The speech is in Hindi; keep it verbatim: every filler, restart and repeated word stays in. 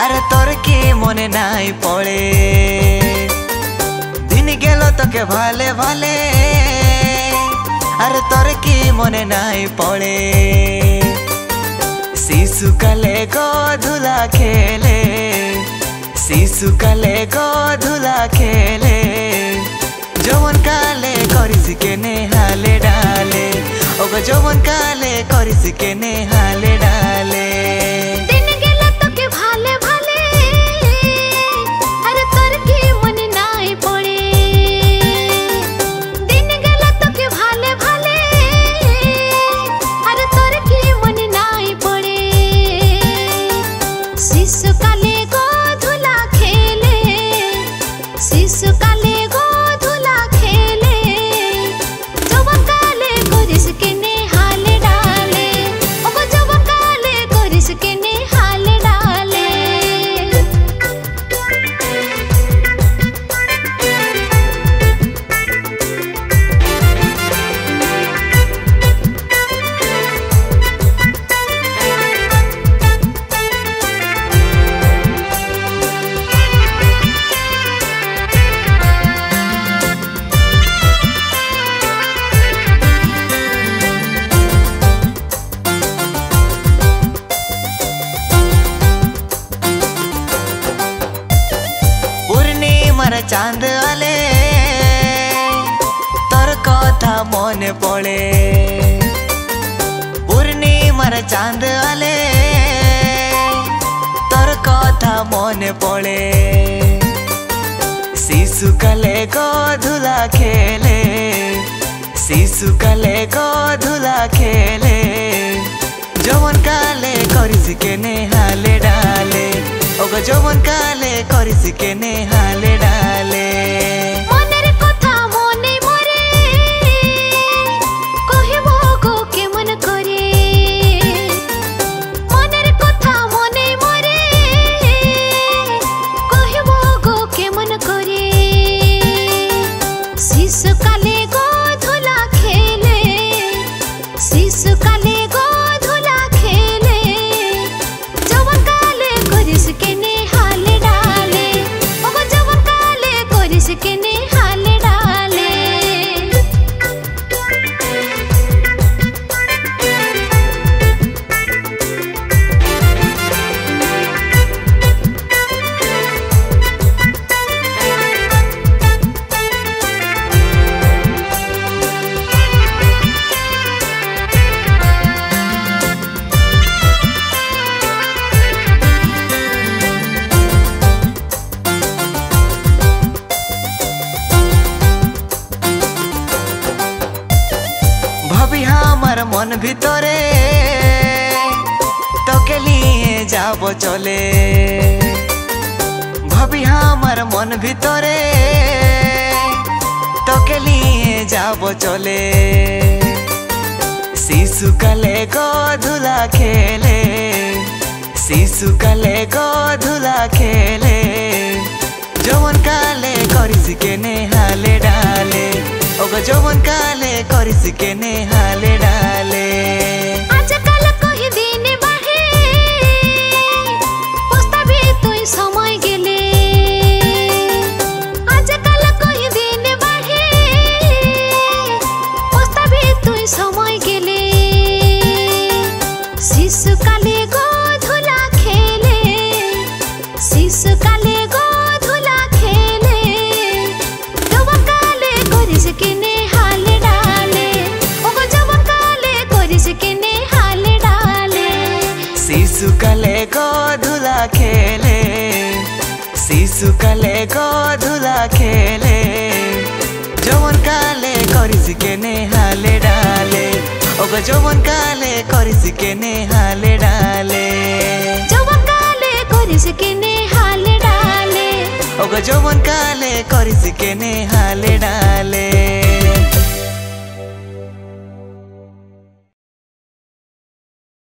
आर तोर की मने नाई पड़े दिन गेलो तोके भाले भाले आर तोर की मने नाई पड़े। शिशु काले गोधुला खेले शिशु काले गोधुला खेले जौवन काले करिश केने हाले डाले ओगो जौवन काले करिश केने हाले डाले। चांद वाले तोर कथा मने पड़े पूर्णिमार चांद वाले तोर कथा मने पड़े। शिशु काले गोधुला खेले शिशु काले गोधुला खेले जौवन काले करिश केने हाले डाले ओगो जौवन काले करिश केने हाले डाले। मन भीतरे तो के लिए जाबो चले भवि हमार मन भीतरे तो के लिए जाबो चले। शिशु काले गोधुला खेले शिशु काले गोधुला खेले जौवन काले करिश केने हाले डाले ओगो जौवन काले करिश केने हाले डाले। शिशु काले गोधुला खेले शिशु काले गोधुला खेले जौवन काले करिश केने हाले डाले ओगो जौवन काले करिश केने हाले डाले। जौवन काले करिश केने हाले डाले ओगो जौवन काले करिश केने हाले डाले।